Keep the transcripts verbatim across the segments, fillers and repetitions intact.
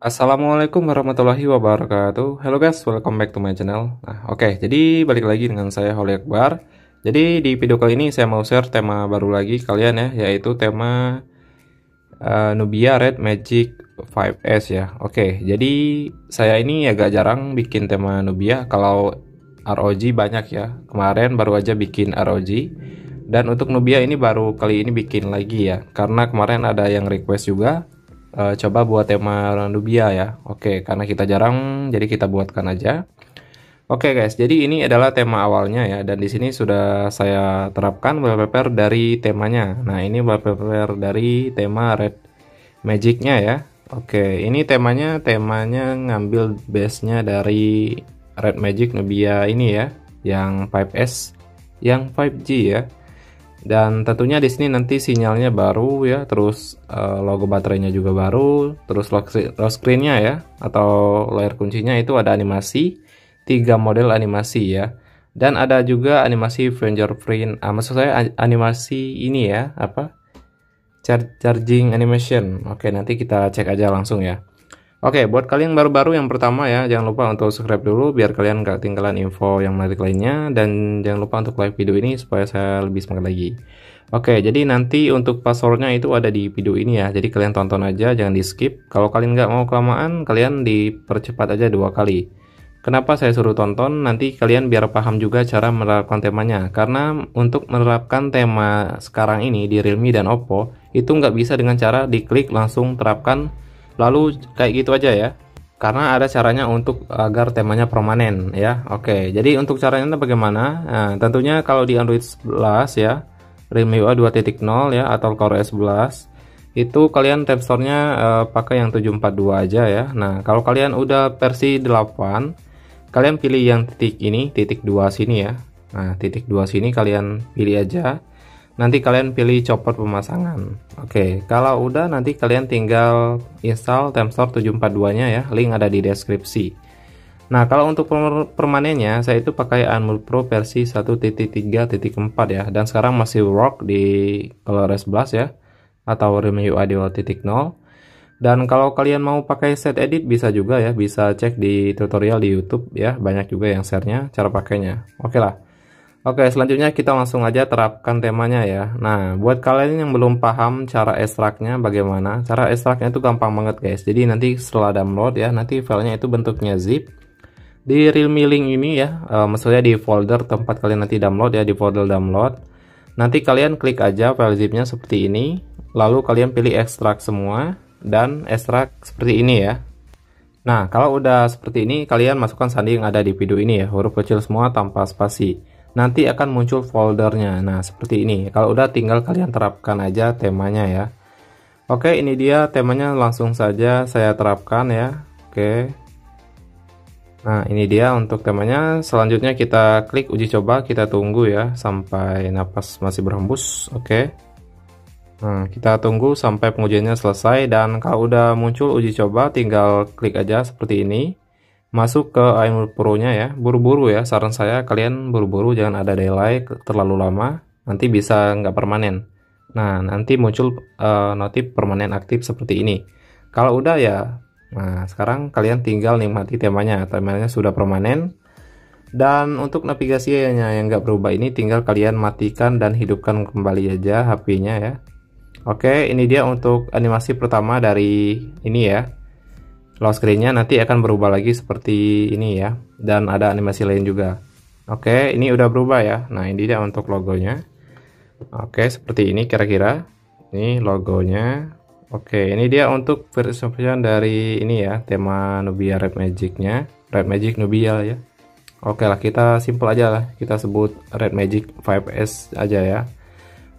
Assalamualaikum warahmatullahi wabarakatuh. Hello guys, welcome back to my channel. Nah, oke, okay, jadi balik lagi dengan saya Holly Akbar. Jadi di video kali ini saya mau share tema baru lagi kalian ya, yaitu tema uh, Nubia Red Magic five S ya. Oke, okay, jadi saya ini agak jarang bikin tema Nubia. Kalau R O G banyak ya. Kemarin baru aja bikin R O G. Dan untuk Nubia ini baru kali ini bikin lagi ya, karena kemarin ada yang request juga. Uh, coba buat tema Nubia ya. Oke, okay, karena kita jarang jadi kita buatkan aja. Oke, okay guys, jadi ini adalah tema awalnya ya, dan di sini sudah saya terapkan wallpaper dari temanya. Nah, ini wallpaper dari tema Red Magic-nya ya. Oke, okay, ini temanya temanya ngambil base-nya dari Red Magic Nubia ini ya, yang five S, yang five G ya. Dan tentunya di sini nanti sinyalnya baru ya, terus uh, logo baterainya juga baru, terus lock screen-nya ya, atau layar kuncinya itu ada animasi, tiga model animasi ya, dan ada juga animasi fingerprint, ah, maksud saya animasi ini ya, apa, Char charging animation. Oke, nanti kita cek aja langsung ya. Oke, buat kalian baru-baru yang pertama ya, jangan lupa untuk subscribe dulu biar kalian gak ketinggalan info yang menarik lainnya. Dan jangan lupa untuk like video ini supaya saya lebih semangat lagi. Oke, jadi nanti untuk passwordnya itu ada di video ini ya. Jadi kalian tonton aja, jangan di skip. Kalau kalian gak mau kelamaan, kalian dipercepat aja dua kali. Kenapa saya suruh tonton? Nanti kalian biar paham juga cara menerapkan temanya. Karena untuk menerapkan tema sekarang ini di Realme dan Oppo, itu nggak bisa dengan cara diklik langsung terapkan lalu kayak gitu aja ya, karena ada caranya untuk agar temanya permanen ya. Oke, jadi untuk caranya bagaimana? Nah, tentunya kalau di Android sebelas ya, Realme U I dua titik nol ya, atau ColorOS sebelas, itu kalian tab store-nya uh, pakai yang tujuh empat dua aja ya. Nah, kalau kalian udah versi delapan, kalian pilih yang titik ini, titik dua sini ya. Nah, titik dua sini kalian pilih aja. Nanti kalian pilih copot pemasangan. Oke, okay, kalau udah nanti kalian tinggal install Temstore tujuh empat dua nya ya, link ada di deskripsi. Nah, kalau untuk permanennya saya itu pakai iMod Pro versi satu titik tiga titik empat ya, dan sekarang masih ROG di ColorOS sebelas ya, atau Realme U I dua titik nol. Dan kalau kalian mau pakai set edit bisa juga ya, bisa cek di tutorial di YouTube ya, banyak juga yang share-nya cara pakainya. Oke okay lah. Oke, selanjutnya kita langsung aja terapkan temanya ya. Nah, buat kalian yang belum paham cara ekstraknya bagaimana, cara ekstraknya itu gampang banget guys. Jadi nanti setelah download ya, nanti filenya itu bentuknya zip di Realme Link ini ya, e, maksudnya di folder tempat kalian nanti download ya, di folder download. Nanti kalian klik aja file zipnya seperti ini, lalu kalian pilih ekstrak semua dan ekstrak seperti ini ya. Nah, kalau udah seperti ini kalian masukkan sandi yang ada di video ini ya, huruf kecil semua tanpa spasi. Nanti akan muncul foldernya. Nah, seperti ini. Kalau udah tinggal kalian terapkan aja temanya ya. Oke, ini dia temanya, langsung saja saya terapkan ya. Oke. Nah, ini dia untuk temanya. Selanjutnya kita klik uji coba, kita tunggu ya sampai napas masih berhembus. Oke. Nah, kita tunggu sampai pengujiannya selesai, dan kalau udah muncul uji coba tinggal klik aja seperti ini. Masuk ke iMod Pro-nya ya, buru-buru ya, saran saya kalian buru-buru, jangan ada delay terlalu lama, nanti bisa nggak permanen. Nah, nanti muncul uh, notif permanen aktif seperti ini. Kalau udah ya, nah sekarang kalian tinggal nikmati temanya, temanya sudah permanen. Dan untuk navigasinya yang nggak berubah ini tinggal kalian matikan dan hidupkan kembali aja H P-nya ya. Oke, ini dia untuk animasi pertama dari ini ya. Lock screen-nya nanti akan berubah lagi seperti ini ya, dan ada animasi lain juga. Oke, ini udah berubah ya. Nah, ini dia untuk logonya. Oke, seperti ini kira-kira. Ini logonya. Oke, ini dia untuk version dari ini ya, tema Nubia Red Magic-nya, Red Magic Nubia ya. Oke lah, kita simple aja lah, kita sebut Red Magic five S aja ya.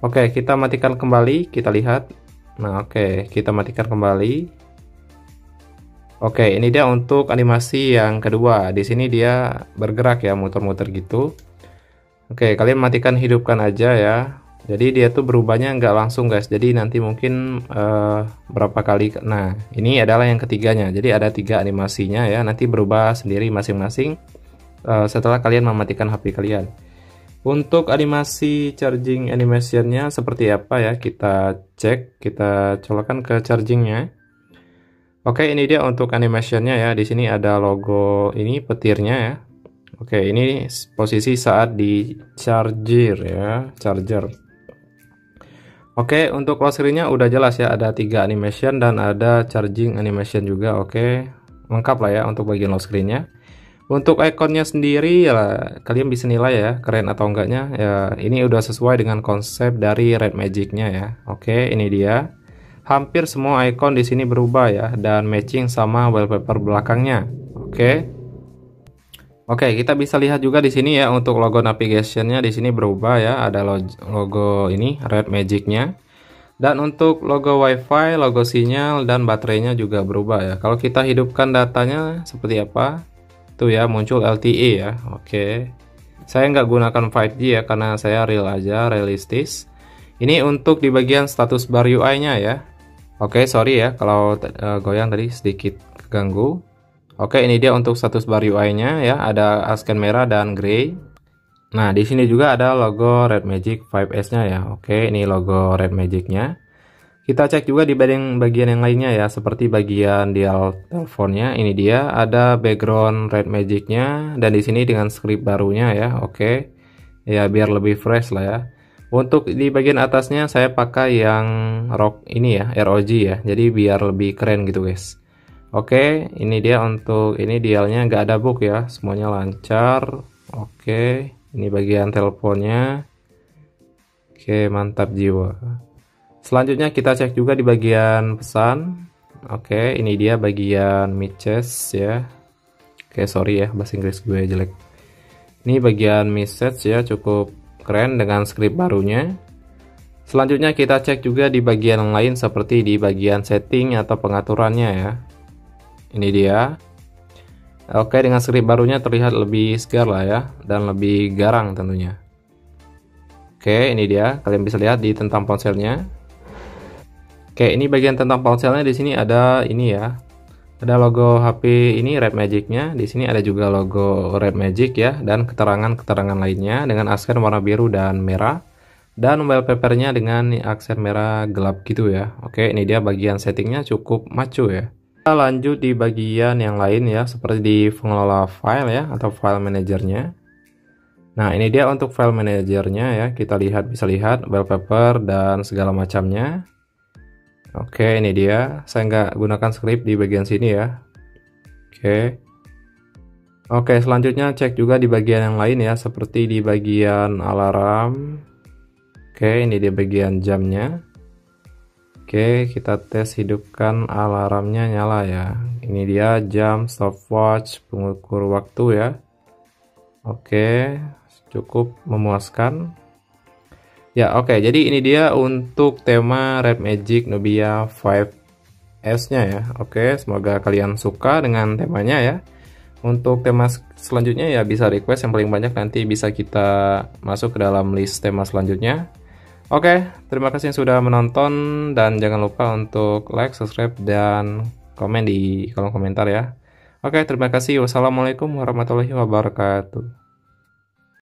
Oke, kita matikan kembali, kita lihat. Nah, oke, kita matikan kembali. Oke, ini dia untuk animasi yang kedua. Di sini dia bergerak ya, muter-muter gitu. Oke, kalian matikan hidupkan aja ya. Jadi dia tuh berubahnya nggak langsung guys. Jadi nanti mungkin uh, berapa kali. Nah, ini adalah yang ketiganya. Jadi ada tiga animasinya ya. Nanti berubah sendiri masing-masing uh, setelah kalian mematikan H P kalian. Untuk animasi charging animationnya seperti apa ya? Kita cek, kita colokan ke chargingnya. Oke, ini dia untuk animationnya ya. Di sini ada logo ini petirnya ya. Oke, ini posisi saat di charger ya, charger. Oke, untuk lock screen-nya udah jelas ya, ada tiga animation dan ada charging animation juga. Oke, lengkap lah ya untuk bagian lock screen-nya. Untuk ikonnya sendiri ya, kalian bisa nilai ya, keren atau enggaknya ya. Ini udah sesuai dengan konsep dari Red Magic-nya ya. Oke, ini dia. Hampir semua ikon di sini berubah ya dan matching sama wallpaper belakangnya. Oke. Oke, kita bisa lihat juga di sini ya untuk logo navigation-nya di sini berubah ya, ada logo ini Red Magic-nya. Dan untuk logo Wi-Fi, logo sinyal dan baterainya juga berubah ya. Kalau kita hidupkan datanya seperti apa? Tuh ya, muncul L T E ya. Oke. Saya nggak gunakan lima G ya karena saya real aja, realistis. Ini untuk di bagian status bar U I-nya ya. Oke, sorry ya kalau uh, goyang tadi sedikit keganggu. Oke, ini dia untuk status bar U I-nya ya, ada asken merah dan grey. Nah, di sini juga ada logo Red Magic lima S-nya ya. Oke, ini logo Red Magic-nya. Kita cek juga di bagian bagian yang lainnya ya, seperti bagian dial teleponnya. Ini dia, ada background Red Magic-nya dan di sini dengan script barunya ya. Oke. Ya, biar lebih fresh lah ya. Untuk di bagian atasnya saya pakai yang R O G ini ya, R O G ya. Jadi biar lebih keren gitu, guys. Oke, ini dia untuk ini dialnya nggak ada bug ya, semuanya lancar. Oke, ini bagian teleponnya. Oke, mantap jiwa. Selanjutnya kita cek juga di bagian pesan. Oke, ini dia bagian message ya. Oke, sorry ya bahasa Inggris gue jelek. Ini bagian message ya, cukup keren dengan script barunya. Selanjutnya kita cek juga di bagian lain seperti di bagian setting atau pengaturannya ya. Ini dia. Oke, dengan script barunya terlihat lebih segar lah ya dan lebih garang tentunya. Oke, ini dia. Kalian bisa lihat di tentang ponselnya. Oke, ini bagian tentang ponselnya di sini ada ini ya. Ada logo H P ini Red Magic-nya. Di sini ada juga logo Red Magic ya dan keterangan-keterangan lainnya dengan aksen warna biru dan merah dan wallpaper-nya dengan aksen merah gelap gitu ya. Oke, ini dia bagian settingnya cukup macu ya. Kita lanjut di bagian yang lain ya, seperti di pengelola file ya atau file manajernya. Nah, ini dia untuk file manajernya ya, kita lihat bisa lihat wallpaper dan segala macamnya. Oke, ini dia. Saya nggak gunakan script di bagian sini ya. Oke. Oke, selanjutnya cek juga di bagian yang lain ya, seperti di bagian alarm. Oke, ini dia bagian jamnya. Oke, kita tes hidupkan alarmnya nyala ya. Ini dia jam, stopwatch, pengukur waktu ya. Oke, cukup memuaskan. Ya, oke. Jadi ini dia untuk tema Red Magic Nubia lima S-nya ya. Oke, semoga kalian suka dengan temanya ya. Untuk tema selanjutnya ya bisa request yang paling banyak, nanti bisa kita masuk ke dalam list tema selanjutnya. Oke, terima kasih yang sudah menonton dan jangan lupa untuk like, subscribe, dan komen di kolom komentar ya. Oke, terima kasih. Wassalamualaikum warahmatullahi wabarakatuh.